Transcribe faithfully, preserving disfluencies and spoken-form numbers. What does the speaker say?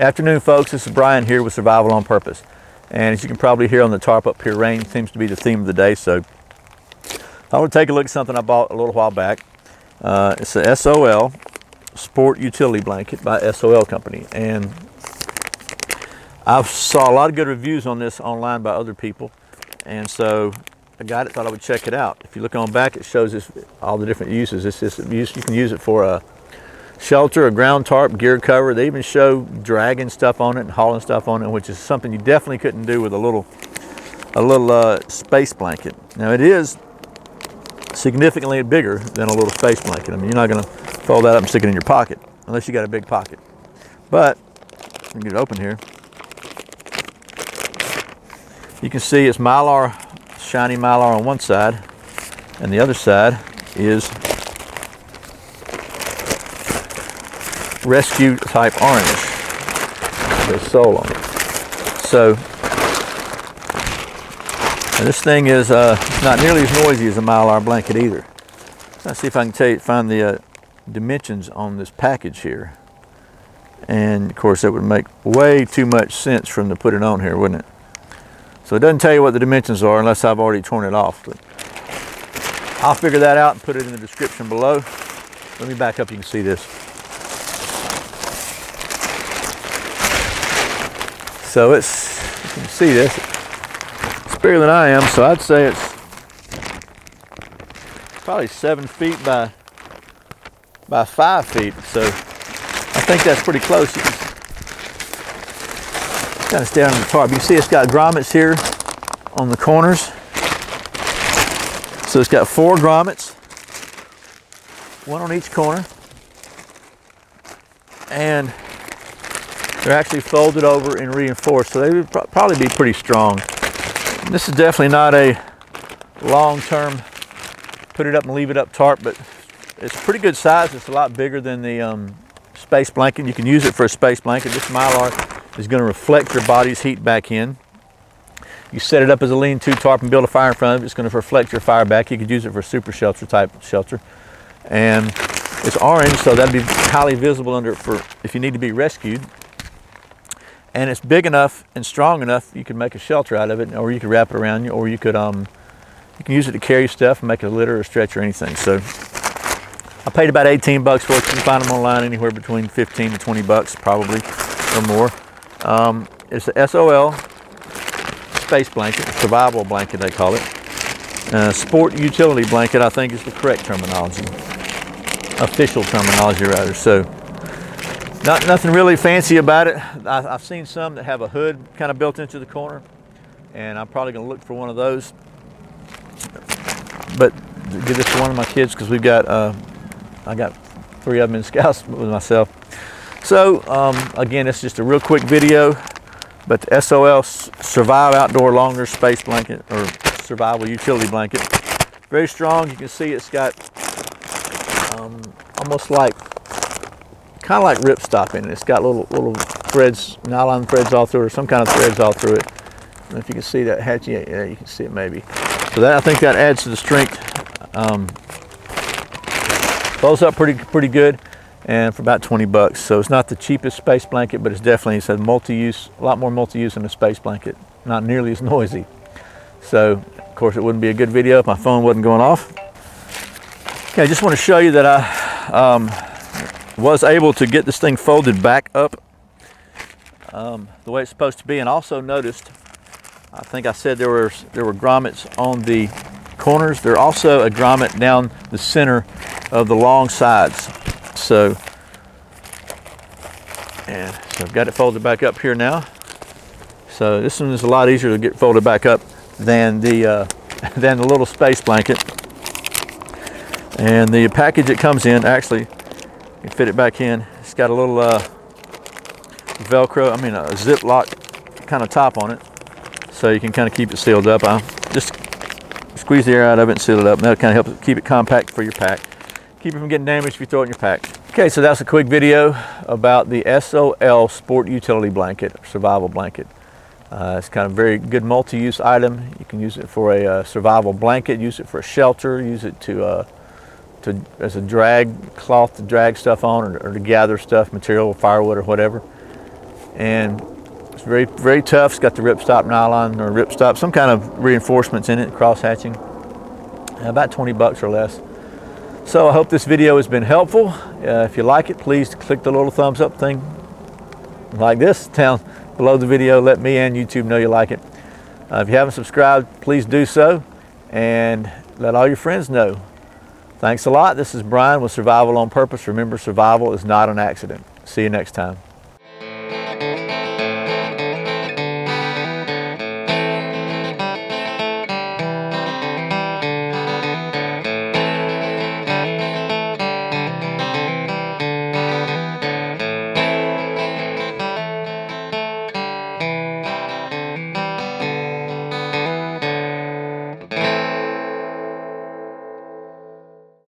Afternoon, folks. This is Brian here with Survival on Purpose. And as you can probably hear on the tarp up here, rain seems to be the theme of the day. So I want to take a look at something I bought a little while back. Uh, it's a S O L Sport Utility Blanket by S O L Company. And I saw a lot of good reviews on this online by other people. And so I got it, thought I would check it out. If you look on back, it shows this, all the different uses. It's just, you can use it for a shelter, a ground tarp, gear cover. They even show dragging stuff on it and hauling stuff on it, which is something you definitely couldn't do with a little a little uh, space blanket. Now it is significantly bigger than a little space blanket. I mean, you're not going to fold that up and stick it in your pocket unless you got a big pocket. But let me get it open here. You can see it's Mylar, shiny Mylar on one side, and the other side is rescue type orange. There's S O L on it. So this thing is uh, not nearly as noisy as a Mylar blanket either. Let's see if I can tell you, find the uh, dimensions on this package here. And of course that would make way too much sense for them to put it on here, wouldn't it? So it doesn't tell you what the dimensions are unless I've already torn it off. But I'll figure that out and put it in the description below. Let me back up, you can see this. So it's, you can see this, it's bigger than I am, so I'd say it's probably seven feet by by five feet. So I think that's pretty close. You can kind of stay on the tarp. You can see it's got grommets here on the corners. So it's got four grommets, one on each corner. And they're actually folded over and reinforced, so they would pr probably be pretty strong. And this is definitely not a long-term put it up and leave it up tarp, but it's a pretty good size. It's a lot bigger than the um, space blanket. You can use it for a space blanket. This Mylar is going to reflect your body's heat back in. You set it up as a lean-to tarp and build a fire in front of it. It's going to reflect your fire back. You could use it for a super shelter type shelter. And it's orange, so that'd be highly visible under it for if you need to be rescued. And it's big enough and strong enough you can make a shelter out of it, or you could wrap it around you, or you could um, you can use it to carry stuff and make a litter or stretch or anything. So I paid about eighteen bucks for it. You can find them online anywhere between fifteen to twenty bucks probably or more. Um, it's the S O L space blanket, survival blanket they call it. Uh, sport utility blanket I think is the correct terminology, official terminology rather. So. Not nothing really fancy about it. I, I've seen some that have a hood kind of built into the corner, and I'm probably going to look for one of those. But give this to one of my kids because we've got uh, I got three of them in Scouts with myself. So um, again, it's just a real quick video. But the S O L Survive Outdoor Longer Space Blanket or Survival Utility Blanket, very strong. You can see it's got um, almost like. kind of like ripstop in it. It's got little little threads, nylon threads all through it, or some kind of threads all through it. And if you can see that hatch, yeah, yeah, you can see it maybe. So that I think that adds to the strength. Um, folds up pretty pretty good, and for about twenty bucks. So it's not the cheapest space blanket, but it's definitely it's a multi-use, a lot more multi-use than a space blanket. Not nearly as noisy. So of course it wouldn't be a good video if my phone wasn't going off. Okay, I just want to show you that I. Um, was able to get this thing folded back up um, the way it's supposed to be, and also noticed, I think I said there were there were grommets on the corners. There's also a grommet down the center of the long sides. So, and so I've got it folded back up here now. So this one is a lot easier to get folded back up than the uh, than the little space blanket. And the package it comes in actually. You fit it back in. It's got a little uh, Velcro, I mean a Ziploc kind of top on it. So you can kind of keep it sealed up. I'll just squeeze the air out of it and seal it up. And that'll kind of help keep it compact for your pack. Keep it from getting damaged if you throw it in your pack. Okay, so that's a quick video about the S O L Sport Utility Blanket, Survival Blanket. Uh, it's kind of a very good multi-use item. You can use it for a uh, survival blanket, use it for a shelter, use it to uh, To, as a drag cloth to drag stuff on, or, or to gather stuff, material, firewood, or whatever. and it's very, very tough. It's got the ripstop nylon or ripstop, some kind of reinforcements in it, cross hatching. About twenty bucks or less. So I hope this video has been helpful. Uh, if you like it, please click the little thumbs up thing like this down below the video. Let me and YouTube know you like it. Uh, if you haven't subscribed, please do so, and let all your friends know. Thanks a lot. This is Brian with Survival on Purpose. Remember, survival is not an accident. See you next time.